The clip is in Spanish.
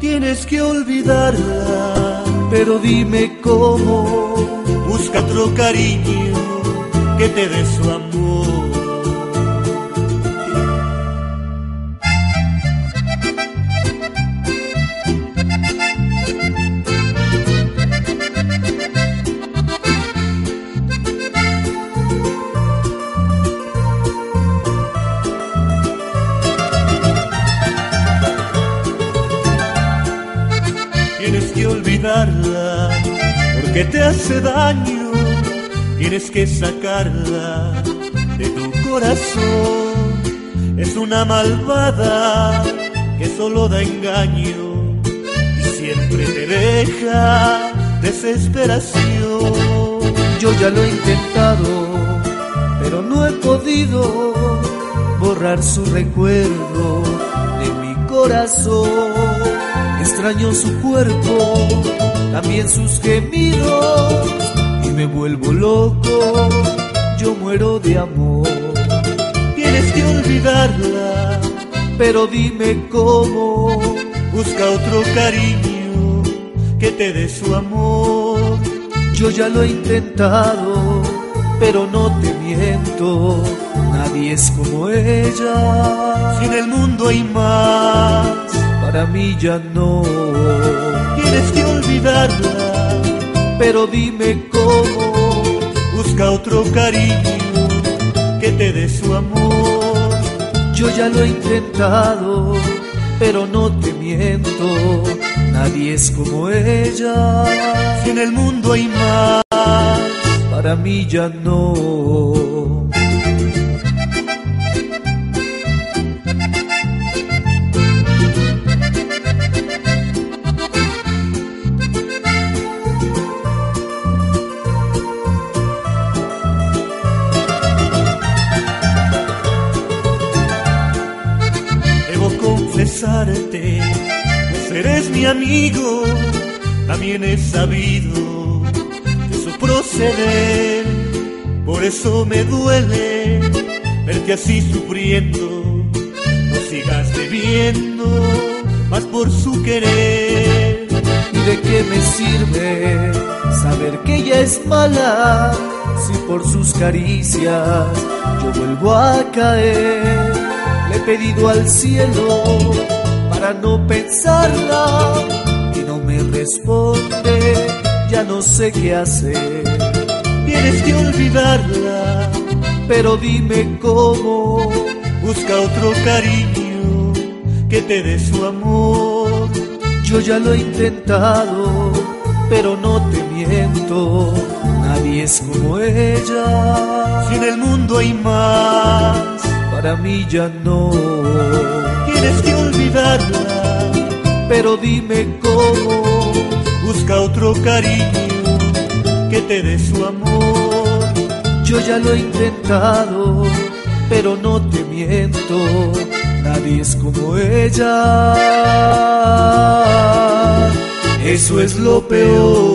Tienes que olvidarla, pero dime cómo. Busca otro cariño que te dé su amor. Tienes que olvidarla porque te hace daño. Tienes que sacarla de tu corazón. Es una malvada que solo da engaño y siempre te deja desesperación. Yo ya lo he intentado, pero no he podido borrar su recuerdo de mi corazón. Extraño su cuerpo, también sus gemidos, y me vuelvo loco, yo muero de amor. Tienes que olvidarla, pero dime cómo. Busca otro cariño que te dé su amor. Yo ya lo he intentado, pero no te miento, nadie es como ella. Si en el mundo hay más, para mí ya no. Tienes que olvidarla, pero dime cómo. Busca otro cariño que te dé su amor. Yo ya lo he intentado, pero no te miento, nadie es como ella. Si en el mundo hay más, para mí ya no. Pues eres mi amigo, también he sabido de su proceder. Por eso me duele verte así sufriendo. No sigas bebiendo más por su querer. ¿Y de qué me sirve saber que ella es mala si por sus caricias yo vuelvo a caer? He pedido al cielo para no pensarla y no me responde, ya no sé qué hacer. Tienes que olvidarla, pero dime cómo. Busca otro cariño que te dé su amor. Yo ya lo he intentado, pero no te miento, nadie es como ella. Si en el mundo hay más, para mí ya no. Tienes que olvidarla, pero dime cómo. Busca otro cariño que te dé su amor. Yo ya lo he intentado, pero no te miento, nadie es como ella. Eso es lo peor.